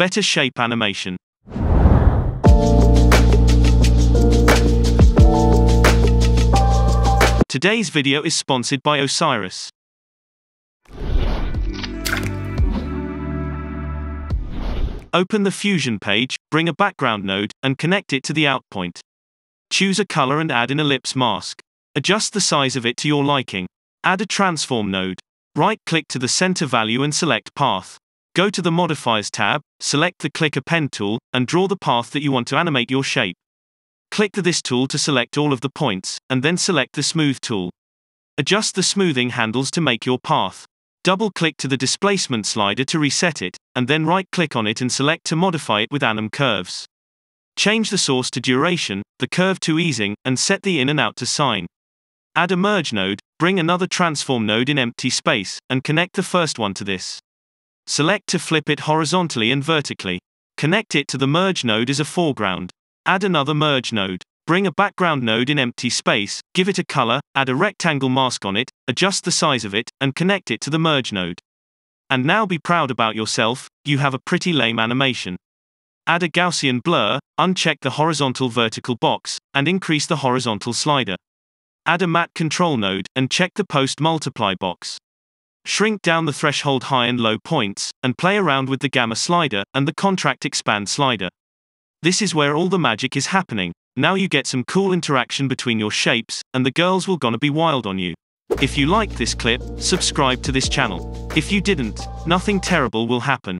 Better shape animation. Today's video is sponsored by Osiris. Open the Fusion page, bring a background node, and connect it to the out point. Choose a color and add an ellipse mask. Adjust the size of it to your liking. Add a transform node. Right-click to the center value and select Path. Go to the Modifiers tab, select the Clicker Pen tool, and draw the path that you want to animate your shape. Click this tool to select all of the points, and then select the Smooth tool. Adjust the smoothing handles to make your path. Double-click to the Displacement slider to reset it, and then right-click on it and select to modify it with Anim Curves. Change the source to Duration, the curve to Easing, and set the In and Out to Sine. Add a Merge node, bring another Transform node in empty space, and connect the first one to this. Select to flip it horizontally and vertically. Connect it to the Merge node as a foreground. Add another Merge node. Bring a background node in empty space, give it a color, add a rectangle mask on it, adjust the size of it, and connect it to the Merge node. And now be proud about yourself, you have a pretty lame animation. Add a Gaussian blur, uncheck the horizontal vertical box, and increase the horizontal slider. Add a matte control node, and check the post multiply box. Shrink down the threshold high and low points, and play around with the gamma slider, and the contract expand slider. This is where all the magic is happening. Now you get some cool interaction between your shapes, and the girls will gonna be wild on you. If you liked this clip, subscribe to this channel. If you didn't, nothing terrible will happen.